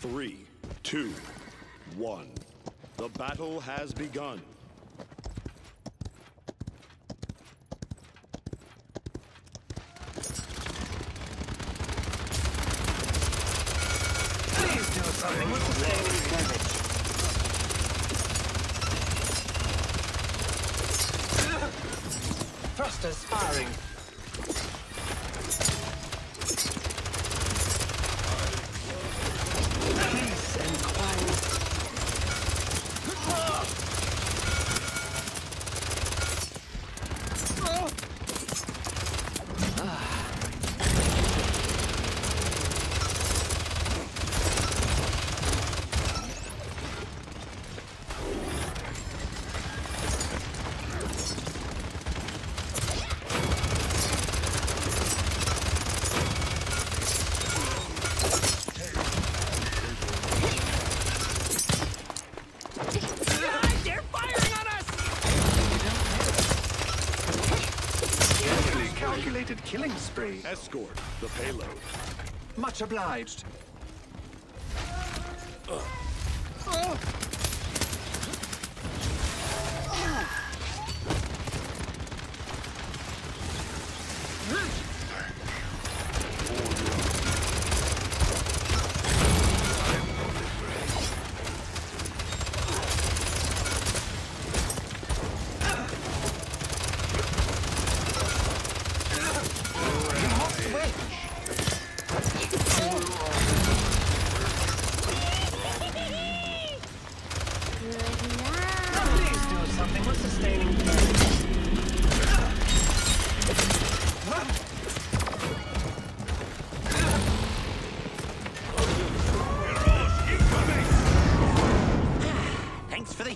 3, 2, 1. The battle has begun. Please do something with the damage. Thrusters firing. Peace and quiet. Killing spree. Escort the payload. Much obliged.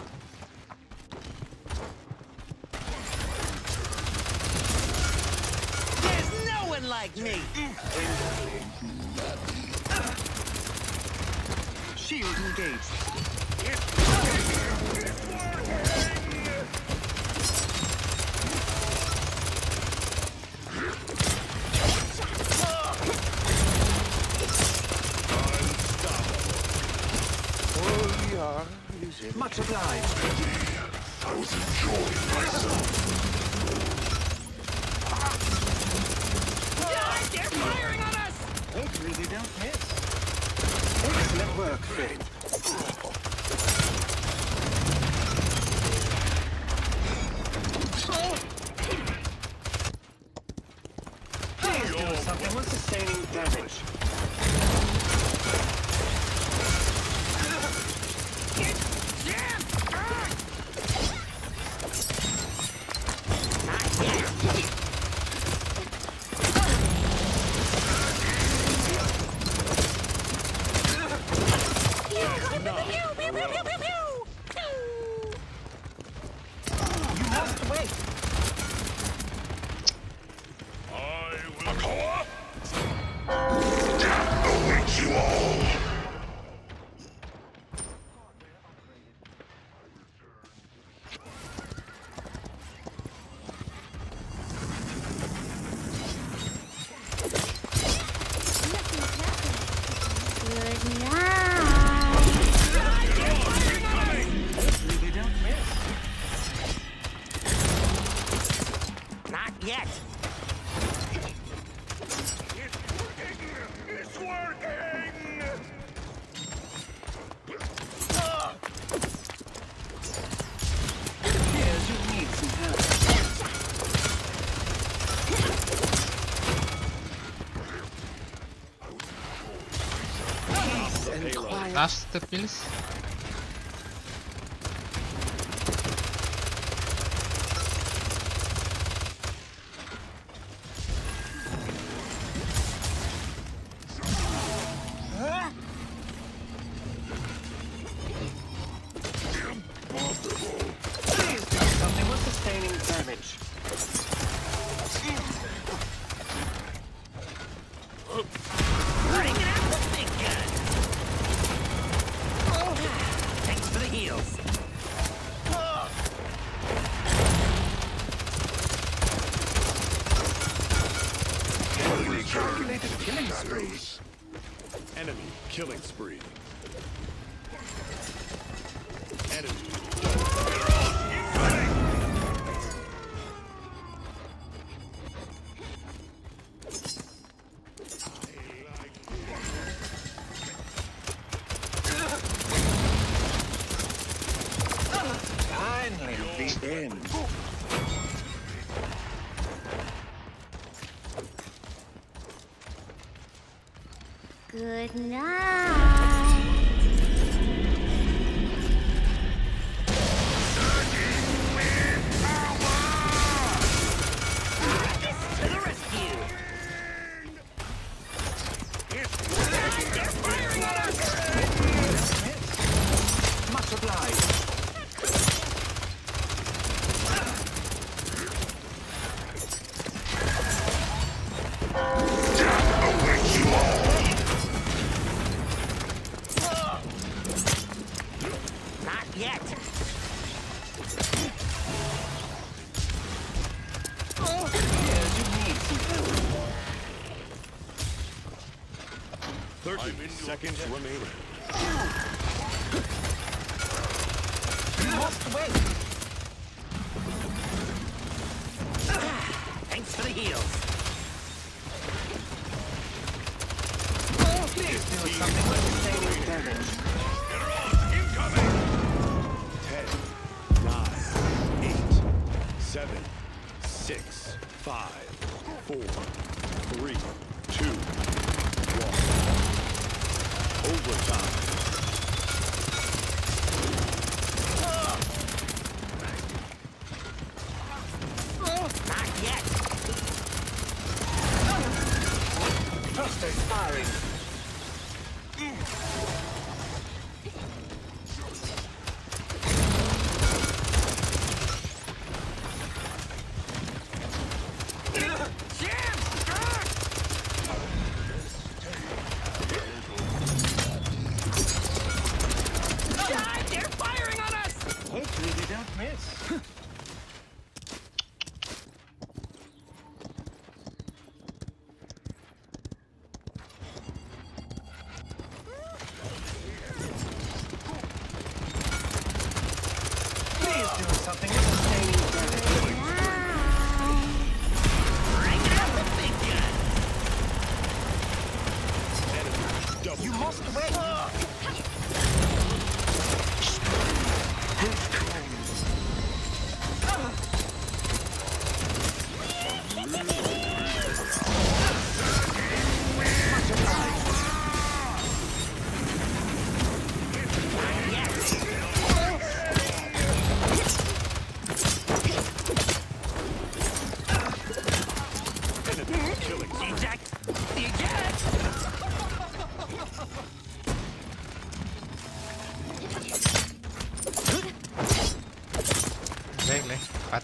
There's no one like me. Shield engaged. It's working. We are. Much obliged. I was enjoying myself. God, they're firing on us! Hopefully they don't hit. Excellent work, Fred. Please do something with sustaining damage. Оступились. Running it out with the big gun. Killing spree. Enemy. Finally, the end. Good night. Surging wind power! To the rescue! They're firing on us! Much obliged. Seconds remaining. You must win. Thanks for the heals. Oh, please do something with the saving damage. They're all incoming. 10, 9, 8, 7, 6, 5, 4, 3, 2, 1. Overtime. Not yet. Cluster's firing.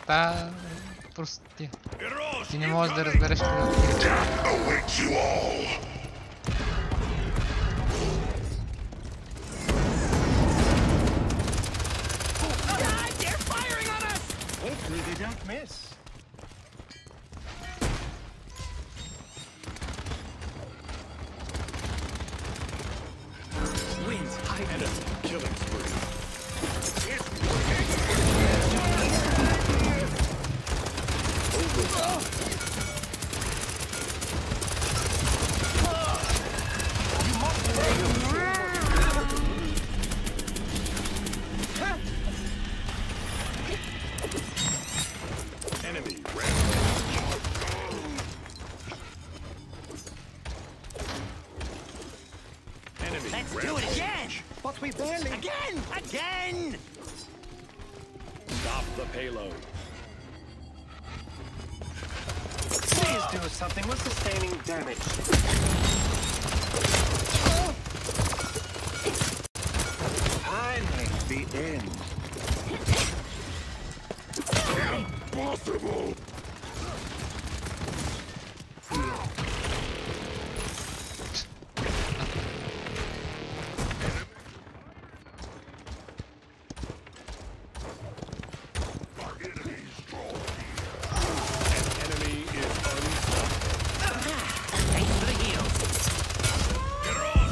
Та просто ти не можеш да разбереш какво е. Again! Stop the payload. Please do something with sustaining damage. Finally, the end. Impossible! Thanks for the heals. Get her on!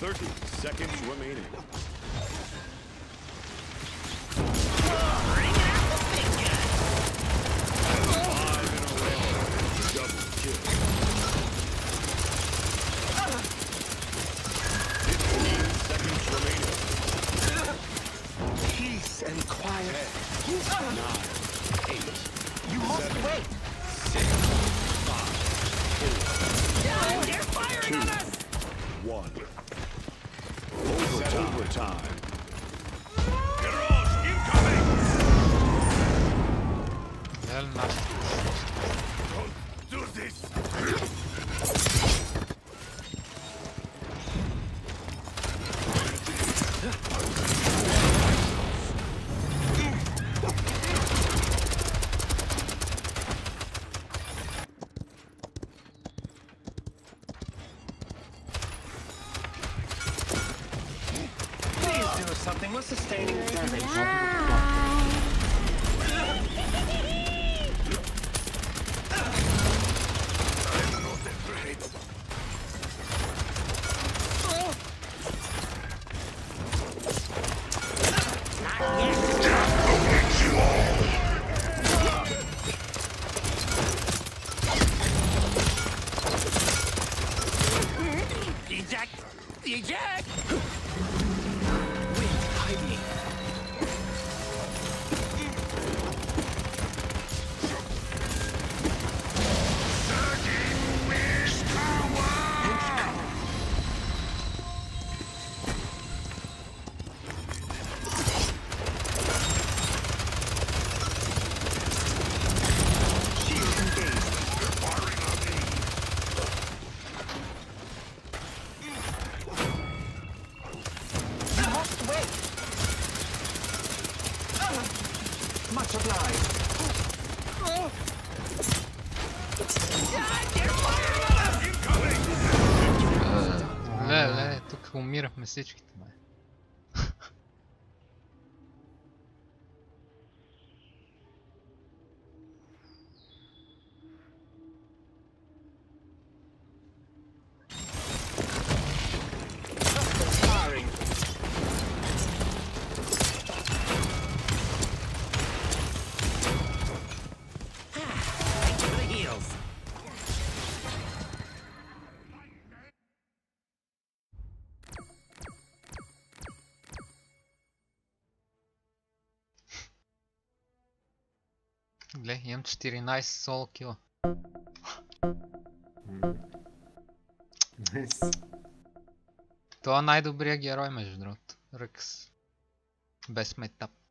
30 seconds remaining. Всичките ме. Гле, имам 14 соло кила. Това е най-добрият герой между другото. Ръкс. Без метап.